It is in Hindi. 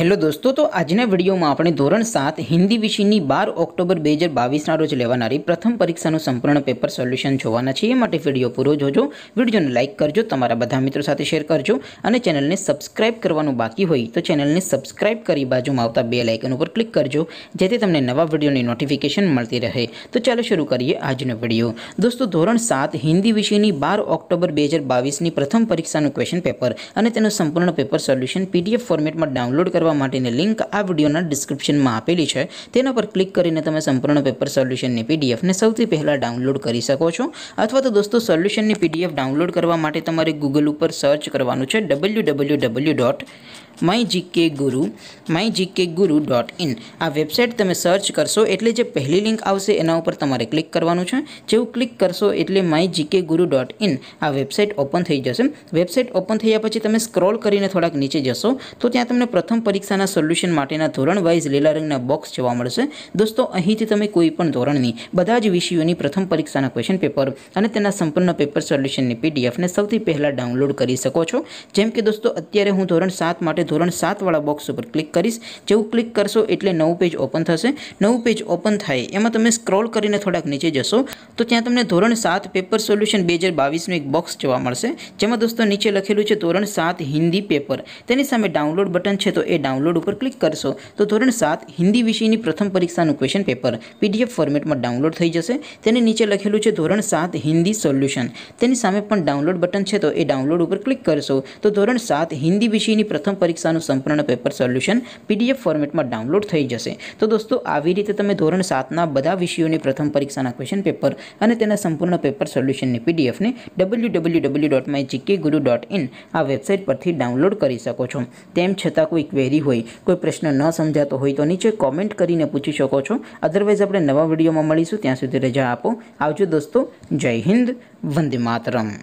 हेलो दोस्तों, तो आजना विडियो में आपणे धोरण 7 हिंदी विषय की 12 ऑक्टोबर 2022 रोज लेवानारी प्रथम परीक्षा संपूर्ण पेपर सोल्यूशन जोवाना छे। विडियो पूरो जोजो, विडियो ने लाइक करजो, तमारा बधा मित्रों साथे शेर करजो और चेनल ने सब्सक्राइब करवानुं बाकी होय तो चेनल ने सब्सक्राइब करी बाजुमां आवता बेल आइकन पर क्लिक करजो, जेथी तमने नवा विडियो की नोटिफिकेशन मळती रहे। तो चलो शुरू करिए आजनो विडियो। दोस्तों, धोरण 7 हिंदी विषय की 12 ऑक्टोबर 2022 की प्रथम परीक्षा क्वेश्चन पेपर और तेनो संपूर्ण पेपर सोल्यूशन पीडीएफ फॉर्मेट में डाउनलॉड कर लिंक आ विडियोना डिस्क्रिप्शन में आपेली है। तेना पर क्लिक करीने तमे संपूर्ण पेपर सोल्यूशन ने पीडीएफ ने सौथी पहला डाउनलॉड करी शको छो। अथवा तो दोस्तों, सोल्यूशन ने पीडीएफ डाउनलॉड करवा माटे तमारे गूगल पर सर्च करवानुं छे www.mygkguru.in। आ वेबसाइट तमे सर्च करशो एटले जे पहली लिंक आवशे एना उपर तमारे क्लिक करवानुं छे। जेवुं क्लिक करशो एटले mygkguru.in आ वेबसाइट ओपन थई जशे। वेबसाइट ओपन थया पछी तमे स्क्रॉल करीने थोड़ाक नीचे जशो तो त्यां तमने प्रथम परीक्षाना सोल्यूशन माटेना धोरण वाइज लीला रंगना बॉक्स जोवा मळशे। दोस्तों, અહીંથી તમે કોઈ પણ ધોરણની બધા જ વિષયોની પ્રથમ પરીક્ષાના ક્વેશ્ચન પેપર અને તેના સંપૂર્ણ પેપર સોલ્યુશનની પીડીએફ ને સૌથી પહેલા ડાઉનલોડ કરી શકો છો। જેમ કે દોસ્તો, અત્યારે હું ધોરણ 7 માટે ધોરણ 7 વાળા બોક્સ ઉપર ક્લિક કરીશ। જેવું ક્લિક કરશો એટલે નવું પેજ ઓપન થશે। નવું પેજ ઓપન થાય એમાં તમે સ્ક્રોલ કરીને થોડાક નીચે જશો તો ત્યાં તમને ધોરણ 7 પેપર સોલ્યુશન 2022 નું એક બોક્સ જોવા મળશે, જેમાં દોસ્તો નીચે લખેલું છે ધોરણ 7 હિન્દી પેપર, તેની સામે ડાઉનલોડ બટન છે તો એ डाउनलॉड पर क्लिक करशो तो धोरण 7 हिंदी विषय की प्रथम परीक्षा क्वेश्चन पेपर पीडीएफ फॉर्मेट में डाउनलॉड थी जैसे। तेने नीचे लखेलू है धोरण 7 हिंदी सोल्यूशन, तेनी सामे पण डाउनलॉड बटन है तो ये डाउनलॉड पर क्लिक करशो तो धोरण 7 हिंदी विषय की प्रथम परीक्षा संपूर्ण पेपर सोल्यूशन पीडीएफ फॉर्मेट में डाउनलॉड थी जैसे। तो दोस्तों, आवी रीते तमे धोरण 7 ना बधा विषयों की प्रथम परीक्षा क्वेश्चन पेपर अने तेना संपूर्ण पेपर सोल्यूशन ने पीडीएफ ने www.mygkguru.in आ वेबसाइट परथी डाउनलॉड करी शको छो। तेम छतां कोई क्वेरी होय, कोई प्रश्न न समझातो होय तो नीचे कॉमेंट करीने पूछी शको छो। अदरवाइज आपणे नवा विडियोमां मळीशुं, त्यां सुधी रजा आपो। आवजो दोस्तों, जय हिंद, वंदे मातरम।